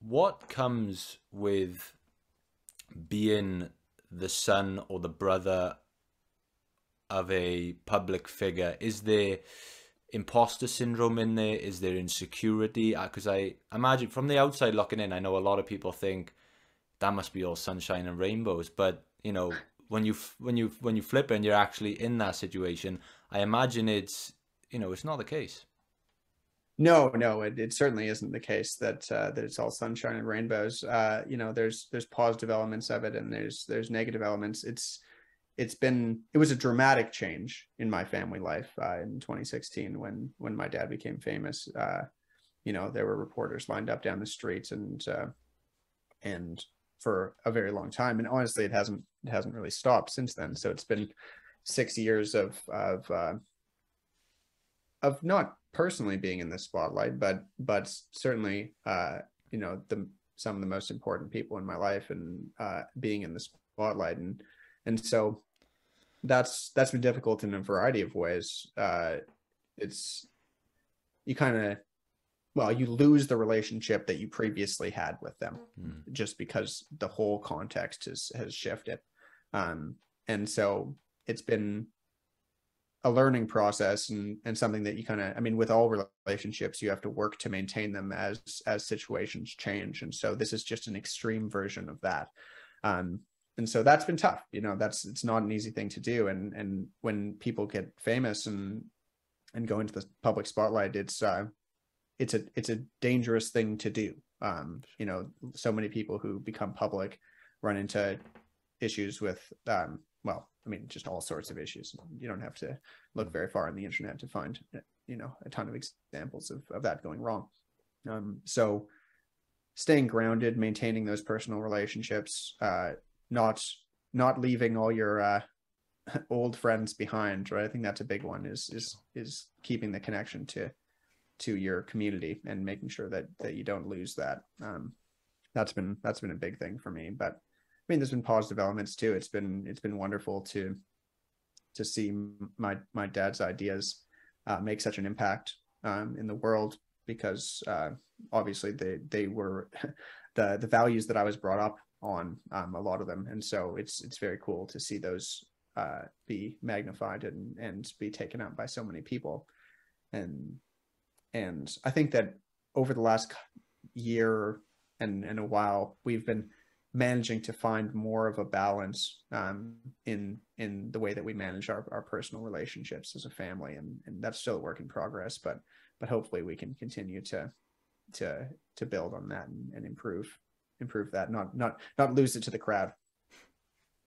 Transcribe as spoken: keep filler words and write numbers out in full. what comes with being the son or the brother of a public figure? Is there imposter syndrome in there? Is there insecurity? Because I imagine from the outside looking in, I know a lot of people think that must be all sunshine and rainbows, but you know, when you when you when you flip it and you're actually in that situation, I imagine it's, you know, it's not the case. No, no, it, it certainly isn't the case that uh, that it's all sunshine and rainbows. Uh, you know, there's there's positive elements of it, and there's there's negative elements. It's it's been it was a dramatic change in my family life uh, in twenty sixteen when when my dad became famous. Uh, you know, there were reporters lined up down the streets, and uh, and for a very long time. And honestly, it hasn't it hasn't really stopped since then. So it's been six years of of uh, of not personally being in the spotlight, but but certainly uh you know, the some of the most important people in my life and uh being in the spotlight, and and so that's that's been difficult in a variety of ways. Uh it's you kind of well you lose the relationship that you previously had with them, mm. just because the whole context has has shifted, um and so it's been a learning process, and and something that you kind of, I mean, with all relationships, you have to work to maintain them as as situations change, and so this is just an extreme version of that, um, and so that's been tough. You know, that's it's not an easy thing to do, and and when people get famous and and go into the public spotlight, it's uh, it's a it's a dangerous thing to do. Um, you know, so many people who become public run into issues with um, well. I mean, just all sorts of issues. You don't have to look very far on the internet to find, you know, a ton of examples of, of that going wrong. Um, so staying grounded, maintaining those personal relationships, uh, not not leaving all your uh, old friends behind, right? I think that's a big one, is is is keeping the connection to to your community and making sure that that you don't lose that. Um, that's been that's been a big thing for me, but I mean, there's been positive elements too. It's been it's been wonderful to to see my my dad's ideas uh, make such an impact um, in the world, because uh, obviously they they were the the values that I was brought up on, um, a lot of them, and so it's it's very cool to see those uh, be magnified and and be taken up by so many people, and and I think that over the last year and and a while, we've been managing to find more of a balance um, in in the way that we manage our, our personal relationships as a family, and, and that's still a work in progress. But but hopefully we can continue to to to build on that and, and improve improve that, not not not lose it to the crowd.